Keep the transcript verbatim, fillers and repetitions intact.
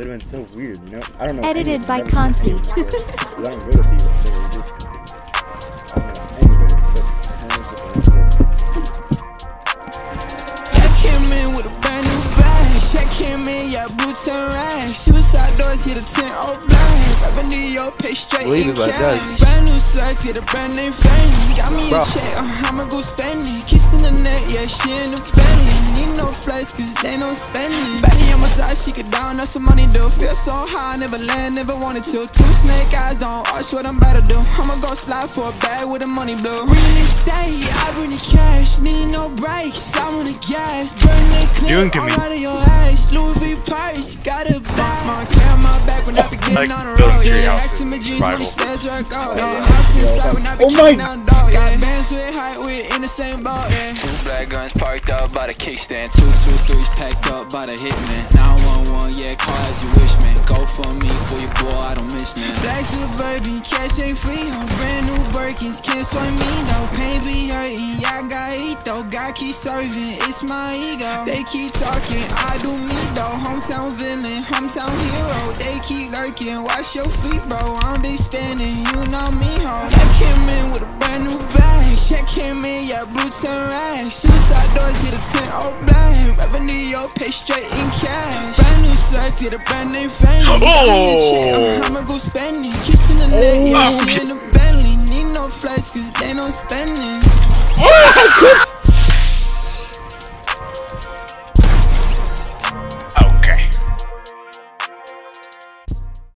It would have been so weird, you know? I don't know. Edited by Concy. I don't go to see them, so we just... I don't know anybody except... I was just like, I came in with a brand new vibe. I came in, yeah, boots and rags. Suicide doors, hit a tent, all black. Up under your page, straight in cash. Brand new socks, hit a brand new fanny. You got me a check, I'ma go spend it. Kissing the neck, yeah, she in the belly. Need no flights, cause they no spending. Betty on my side, she could down up some money, do. Feel so high, never land, never wanted to. Two snake eyes, don't watch what I'm about to do. I'ma go slide for a bag with the money blue. Really stay, I bring the cash. Need no brakes, I wanna gas. Burn the clip, all out of your ass. Louis V Paris, got a back. My camera back when I be getting on the road. Yeah, X images, money stairs where I go. Yeah, hustlers like when I be getting on the dog. Got bands with height, we in the same boat, yeah. Two black guns parked up by the kickstand. Two, two, threes packed up by the hitman. nine one one, yeah, call as you wish, man. Go for me, for your boy, I don't miss, man. Black suburban, cash ain't free. On brand new Birkins, can't sway me, no. Pain be hurting, yeah, I got eat, though. God keep serving, it's my ego. They keep talking, I do me, though. Hometown villain, hometown hero. They keep lurking, watch your feet, bro. I'm big spinning, you know me, ho. I came in with a brand new bag. Check him in, yeah, boots and rags. Suicide doors, hit a tent, all black. Revenue, yo, pay straight in cash. Brand new socks, hit a brand new fanny. Oh! I'ma go spend it. Kissing the neck, yeah, she in the belly. Need no flights, cause they don't spend it.